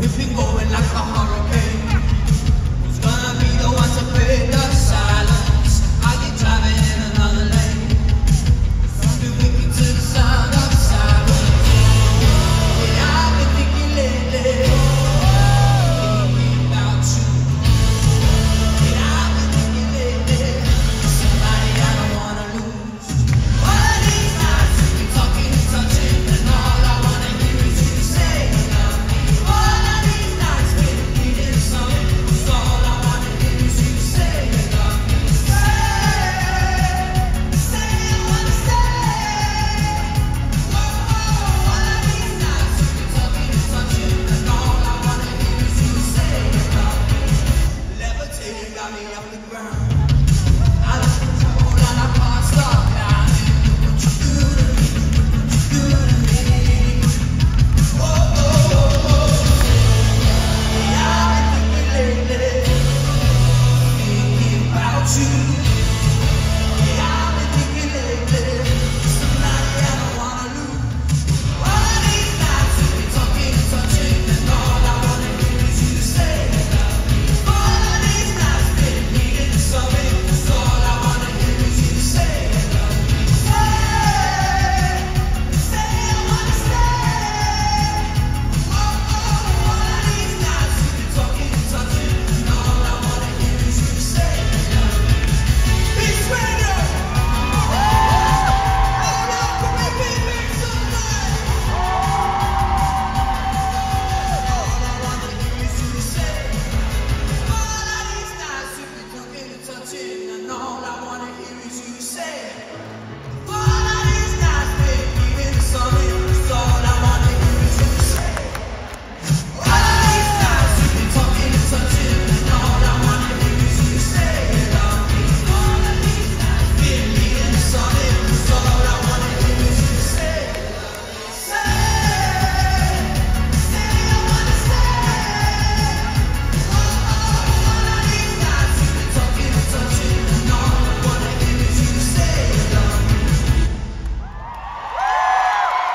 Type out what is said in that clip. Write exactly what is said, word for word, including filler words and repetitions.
We've been going like a hurricane. Who's gonna be the one to pay the